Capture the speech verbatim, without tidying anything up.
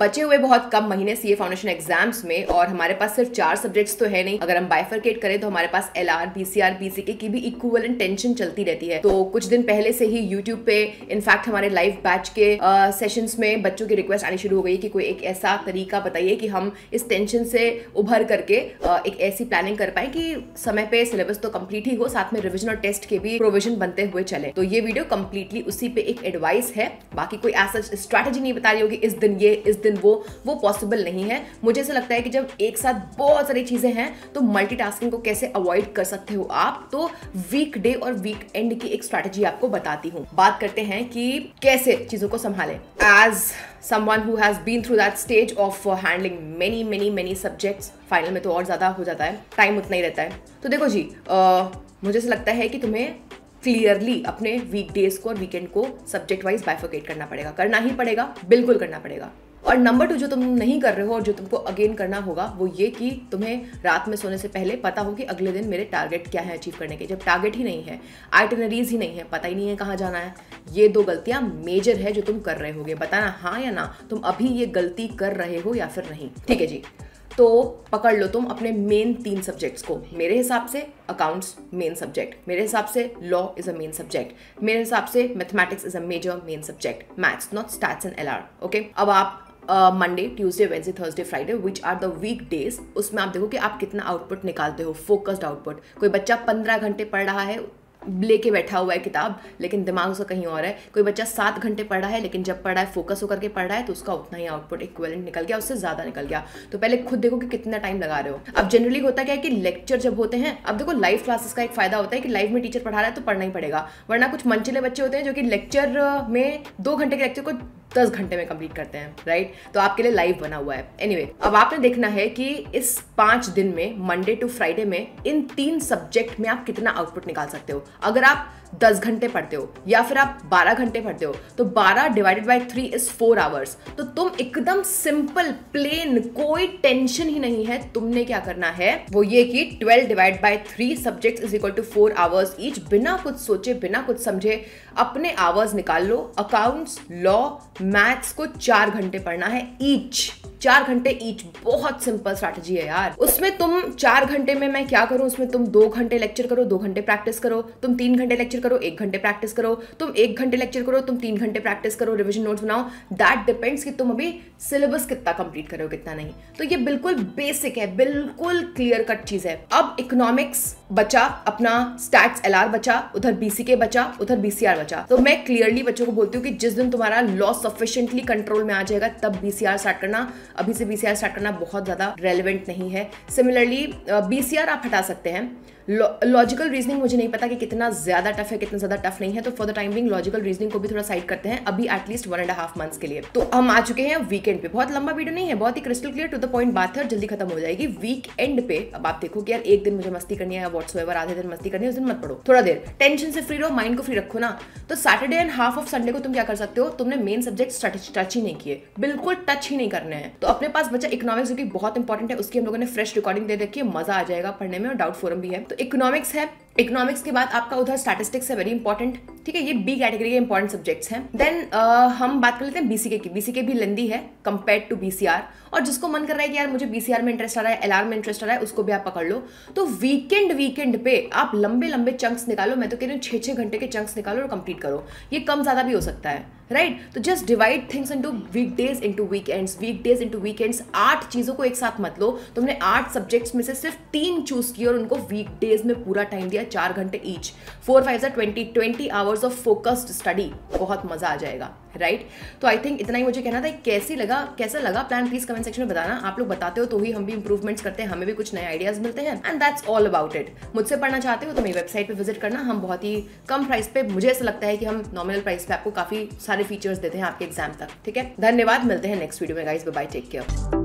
बचे हुए बहुत कम महीने सीए फाउंडेशन एग्जाम्स में और हमारे पास सिर्फ चार सब्जेक्ट्स तो है नहीं। अगर हम बाइफरकेट करें तो हमारे पास एलआर, बीसीआर, बीजीके की भी इक्विवेलेंट टेंशन चलती रहती है। तो कुछ दिन पहले से ही यूट्यूब पे इनफैक्ट हमारे लाइव बैच के आ, सेशंस में बच्चों की रिक्वेस्ट आनी शुरू हो गई कि कोई एक ऐसा तरीका बताइए कि हम इस टेंशन से उभर करके आ, एक ऐसी प्लानिंग कर पाए कि समय पे सिलेबस तो कंप्लीट ही हो, साथ में रिविजन और टेस्ट के भी प्रोविजन बनते हुए चले। तो ये वीडियो कंप्लीटली उसी पे एक एडवाइस है, बाकी कोई ऐसा स्ट्रैटेजी नहीं बता रही होगी इस दिन ये इस दिन वो वो पॉसिबल नहीं है। मुझे ऐसा लगता है कि जब एक साथ बहुत सारी चीजें हैं तो मल्टीटास्किंग को कैसे अवॉइड कर सकते हो आप, तो वीक डे और वीक एंड की एक स्ट्रैटेजी आपको बताती हूं। बात करते हैं कि कैसे चीजों को संभालें। As someone who has been through that stage of handling many many many subjects, final में तो और ज्यादा हो जाता है, टाइम उतना ही रहता है। तो देखो जी, आ, मुझे ऐसा लगता है कि तुम्हें क्लियरली अपने वीक डेज को और वीकेंड को सब्जेक्ट वाइज बाइफरकेट करना पड़ेगा, करना ही पड़ेगा, बिल्कुल करना पड़ेगा। और नंबर टू, जो तुम नहीं कर रहे हो और जो तुमको अगेन करना होगा वो ये कि तुम्हें रात में सोने से पहले पता हो कि अगले दिन मेरे टारगेट क्या है अचीव करने के। जब टारगेट ही नहीं है, आइटिनरीज ही नहीं है, पता ही नहीं है कहाँ जाना है, ये दो गलतियाँ मेजर है जो तुम कर रहे होगे। बताना हाँ या ना, तुम अभी ये गलती कर रहे हो या फिर नहीं। ठीक है जी, तो पकड़ लो तुम अपने मेन तीन सब्जेक्ट्स को। मेरे हिसाब से अकाउंट्स मेन सब्जेक्ट, मेरे हिसाब से law is a main subject, मेरे हिसाब से mathematics is a major main subject, maths not stats and LR. Okay, अब आप Monday, Tuesday, Wednesday, Thursday, Friday which are the week days, उसमें आप देखो कि आप कितना आउटपुट निकालते हो, फोकस्ड आउटपुट। कोई बच्चा पंद्रह घंटे पढ़ रहा है, लेके बैठा हुआ है किताब, लेकिन दिमाग उसका कहीं और है। कोई बच्चा सात घंटे पढ़ रहा है, लेकिन जब पढ़ रहा है फोकस होकर के पढ़ रहा है तो उसका उतना ही आउटपुट इक्विवेलेंट निकल गया, उससे ज़्यादा निकल गया। तो पहले खुद देखो कि कितना टाइम लगा रहे हो। अब जनरली होता क्या है कि लेक्चर जब होते हैं, अब देखो लाइव क्लासेस का एक फायदा होता है कि लाइव में टीचर पढ़ा रहा है तो पढ़ना ही पड़ेगा, वरना कुछ मनचले बच्चे होते हैं जो कि लेक्चर में दो घंटे के लेक्चर को दस घंटे में कंप्लीट करते हैं, राइट। तो आपके लिए लाइव बना हुआ है। एनीवे, अब आपने देखना है कि इस पाँच दिन में मंडे टू फ्राइडे में इन तीन सब्जेक्ट में आप कितना आउटपुट निकाल सकते हो। अगर आप दस घंटे पढ़ते हो या फिर आप बारह घंटे पढ़ते हो तो बारह divided by three is four hours. तो तुम एकदम सिंपल, प्लेन, कोई टेंशन ही नहीं है। तुमने क्या करना है वो ये कि twelve divide by three subject is equal to four hours each, बिना कुछ सोचे बिना कुछ समझे अपने आवर्स निकाल लो। अकाउंट्स, लॉ, मैथ्स को चार घंटे पढ़ना है ईच, चार घंटे ईच। बहुत सिंपल स्ट्रैटेजी है यार। उसमें तुम चार घंटे में मैं क्या करूं, उसमें तुम दो घंटे लेक्चर करो, दो घंटे प्रैक्टिस करो, तुम तीन घंटे लेक्चर करो, एक घंटे प्रैक्टिस करो, तुम एक घंटे लेक्चर करो, तुम तीन घंटे प्रैक्टिस करो, रिविजन नोट्स बनाओ। दैट डिपेंड्स कि तुम अभी सिलेबस कितना कंप्लीट करो कितना नहीं। तो ये बिल्कुल बेसिक है, बिल्कुल क्लियर कट चीज है। अब इकोनॉमिक्स बचा अपना, स्टैट्स एलआर बचा, उधर बीसीके बचा, उधर बीसीआर बचा। तो मैं क्लियरली बच्चों को बोलती हूँ कि जिस दिन तुम्हारा लॉ सफिशिएंटली कंट्रोल में आ जाएगा तब बीसीआर स्टार्ट करना। अभी से बीसीआर स्टार्ट करना बहुत ज़्यादा रेलिवेंट नहीं है। सिमिलरली बीसीआर आप हटा सकते हैं। लॉजिकल रीजनिंग मुझे नहीं पता कि कितना ज़्यादा टफ है, कितना ज़्यादा टफ नहीं है, तो for the time being logical reasoning को भी थोड़ा साइड करते हैं अभी at least one and half months के लिए। तो हम आ चुके हैं वीकेंड पे। बहुत लंबा वीडियो नहीं है, बहुत ही crystal clear to the point बात है और जल्दी खत्म हो जाएगी। वीक एंड पे अब आप देखो कि यार एक दिन मुझे मस्ती करनी है, व्हाट्सएवर आधे दिन मस्ती करनी है, उस दिन मत पढ़ो, थोड़ा देर टेंशन से फ्री रहो, माइंड को फ्री रखो ना। तो Saturday and half of Sunday को तुम क्या कर सकते हो, तुमने मेन सब्जेक्ट टच ही नहीं किए, बिल्कुल टच ही नहीं करने हैं। तो अपने पास बच्चा इकोनॉमिक्स जो कि बहुत इंपॉर्टेंट है, उसकी हम लोगों ने फ्रेश रिकॉर्डिंग दे रखी है, मजा आ जाएगा पढ़ने में और डाउट फोरम भी है। तो इकोनॉमिक्स है, इकोनॉमिक्स के बाद आपका उधर स्टैटिस्टिक्स है, वेरी इंपॉर्टेंट। ठीक है, ये बी कैटेगरी के इंपॉर्टेंट सब्जेक्ट्स हैं। देन uh, हम बात कर लेते हैं बीसीके की। बीसीके भी लेंदी है कंपेयर टू बीसीआर, और जिसको मन कर रहा है कि यार मुझे बीसीआर में इंटरेस्ट आ रहा है, एलआर में इंटरेस्ट आ रहा है, उसको भी आप पकड़ लो। तो वीकेंड वीकेंड पे आप लंबे लंबे चंक्स निकालो। मैं तो कह रही हूँ छः छः घंटे के चंक्स निकालो और कंप्लीट करो। ये कम ज़्यादा भी हो सकता है, राइट। तो just divide things into week days into weekends, week days into weekends. आठ चीज़ों को एक साथ मत लो। तुमने आठ सब्जेक्ट्स में से सिर्फ तीन चूज किए और उनको वीक डेज में पूरा टाइम दिया, चार घंटे ईच, फोर फाइव सा twenty, twenty hours of focused study. बहुत मजा आ जाएगा, राइट right? तो आई थिंक इतना ही मुझे कहना था। कैसी लगा, कैसा लगा प्लान, प्लीज कमेंट सेक्शन में बताना। आप लोग बताते हो तो ही हम भी इंप्रूवमेंट्स करते हैं, हमें भी कुछ नए आइडियाज मिलते हैं। And that's all about it. मुझसे पढ़ना चाहते हो तो मेरी वेबसाइट पे विजिट करना। हम बहुत ही कम प्राइस पे, मुझे ऐसा लगता है कि हम नॉमिनल प्राइस पे आपको काफी सारे फीचर्स देते हैं आपके एग्जाम तक। ठीक है, धन्यवाद। मिलते हैं नेक्स्ट वीडियो में guys. Bye bye, take care.